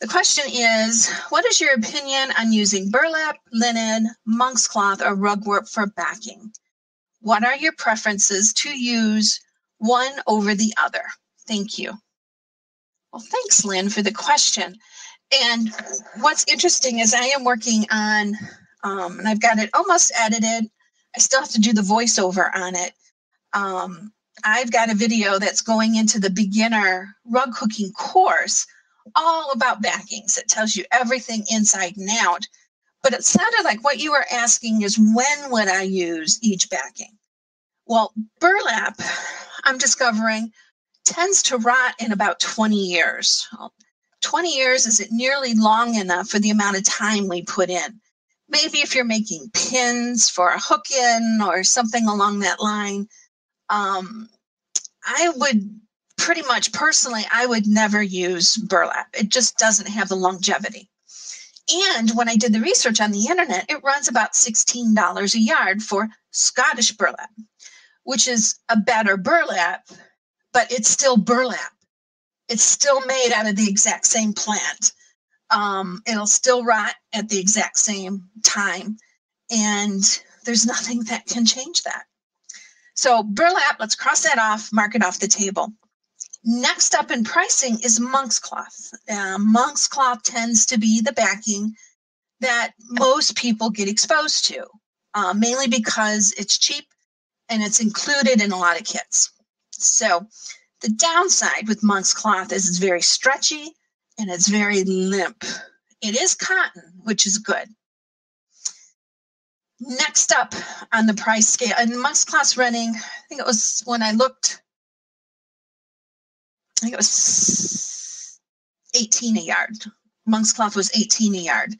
The question is, what is your opinion on using burlap, linen, monk's cloth, or rugwort for backing? What are your preferences to use one over the other? Thank you. Well, thanks, Lynn, for the question. And what's interesting is I am working on, and I've got it almost edited. I still have to do the voiceover on it. I've got a video that's going into the beginner rug hooking course all about backings. It tells you everything inside and out, but it sounded like what you were asking is when would I use each backing? Well, burlap, I'm discovering, tends to rot in about 20 years. 20 years isn't nearly long enough for the amount of time we put in. Maybe if you're making pins for a hook in or something along that line, I would pretty much personally, I would never use burlap. It just doesn't have the longevity. And when I did the research on the internet, it runs about $16 a yard for Scottish burlap, which is a better burlap, but it's still burlap. It's still made out of the exact same plant. It'll still rot at the exact same time. And there's nothing that can change that. So burlap, let's cross that off, mark it off the table. Next up in pricing is monk's cloth. Monk's cloth tends to be the backing that most people get exposed to, mainly because it's cheap and it's included in a lot of kits. So the downside with monk's cloth is it's very stretchy and it's very limp. It is cotton, which is good. Next up on the price scale, and monk's cloth running, I think it was when I looked, I think it was 18 a yard. Monk's cloth was 18 a yard.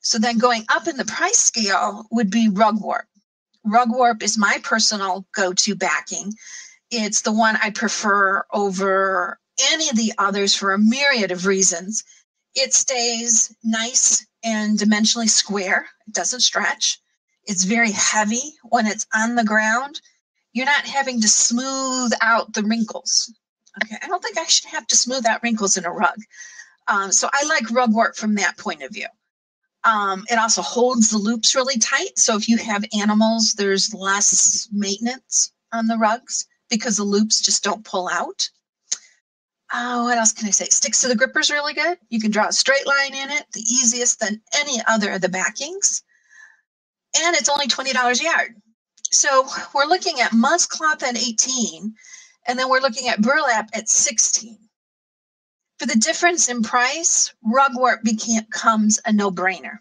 So then going up in the price scale would be rugwort. Rugwort is my personal go-to backing. It's the one I prefer over any of the others for a myriad of reasons. It stays nice and dimensionally square. It doesn't stretch. It's very heavy when it's on the ground. You're not having to smooth out the wrinkles. Okay, I don't think I should have to smooth out wrinkles in a rug. So I like rugwort from that point of view. It also holds the loops really tight. So if you have animals, there's less maintenance on the rugs because the loops just don't pull out. What else can I say? It sticks to the grippers really good. You can draw a straight line in it, the easiest than any other of the backings. And it's only $20 a yard. So we're looking at monk's cloth at 18. And then we're looking at burlap at 16. For the difference in price, rugwort becomes a no-brainer.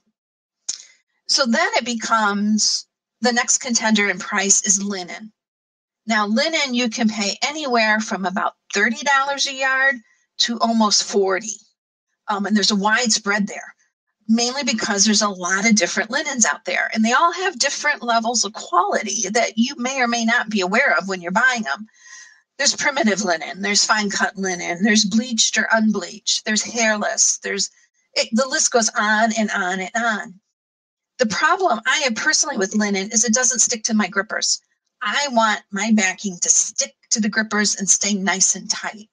So then it becomes, the next contender in price is linen. Now linen, you can pay anywhere from about $30 a yard to almost $40. And there's a wide spread there, mainly because there's a lot of different linens out there. And they all have different levels of quality that you may or may not be aware of when you're buying them. There's primitive linen, there's fine cut linen, there's bleached or unbleached, there's hairless, the list goes on and on and on. The problem I have personally with linen is it doesn't stick to my grippers. I want my backing to stick to the grippers and stay nice and tight.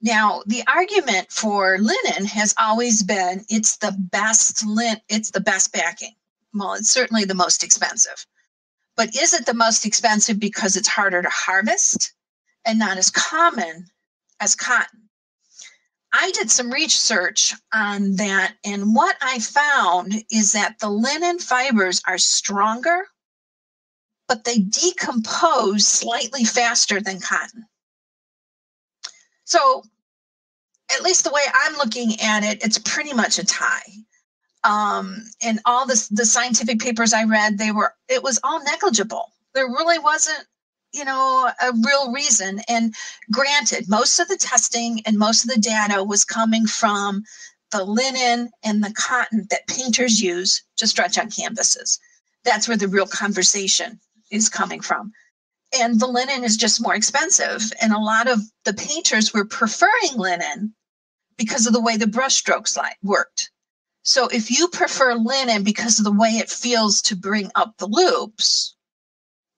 Now, the argument for linen has always been it's the best backing. Well, it's certainly the most expensive. But is it the most expensive because it's harder to harvest and not as common as cotton? I did some research on that, and what I found is that the linen fibers are stronger, but they decompose slightly faster than cotton. So at least the way I'm looking at it, it's pretty much a tie. And all the scientific papers I read, it was all negligible. There really wasn't, a real reason. And granted, most of the testing and most of the data was coming from the linen and the cotton that painters use to stretch on canvases. That's where the real conversation is coming from. And the linen is just more expensive. And a lot of the painters were preferring linen because of the way the brush strokes worked. So if you prefer linen because of the way it feels to bring up the loops,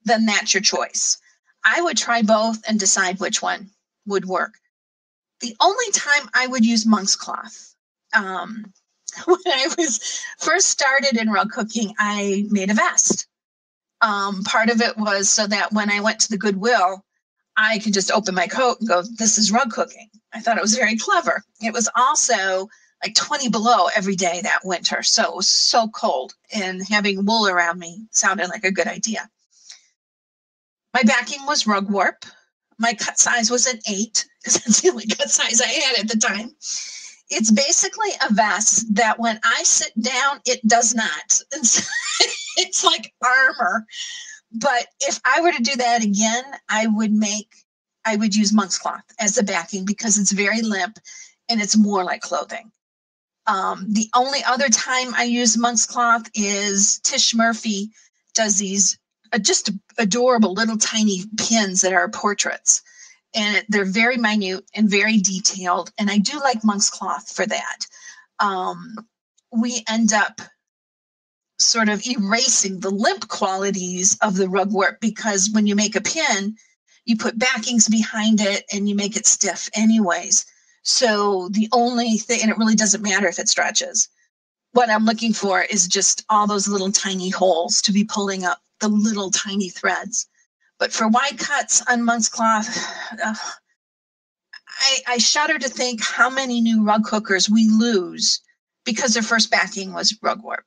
then that's your choice. I would try both and decide which one would work. The only time I would use monk's cloth, when I was first started in rural cooking, I made a vest. Part of it was so that when I went to the Goodwill, I could just open my coat and go, this is rug cooking. I thought it was very clever. It was also like 20 below every day that winter. So it was so cold, and having wool around me sounded like a good idea. My backing was rug warp. My cut size was an 8 because that's the only cut size I had at the time. It's basically a vest that when I sit down, it does not. It's like armor. But if I were to do that again, I would use monk's cloth as the backing because it's very limp and it's more like clothing. The only other time I use monk's cloth is Tish Murphy does these just adorable little tiny pins that are portraits. And they're very minute and very detailed. And I do like monk's cloth for that. We end up sort of erasing the limp qualities of the rug warp because when you make a pin, you put backings behind it and you make it stiff anyways. So the only thing, and it really doesn't matter if it stretches. What I'm looking for is just all those little tiny holes to be pulling up the little tiny threads. But for wide cuts on monk's cloth, I shudder to think how many new rug cookers we lose because their first backing was rug warp.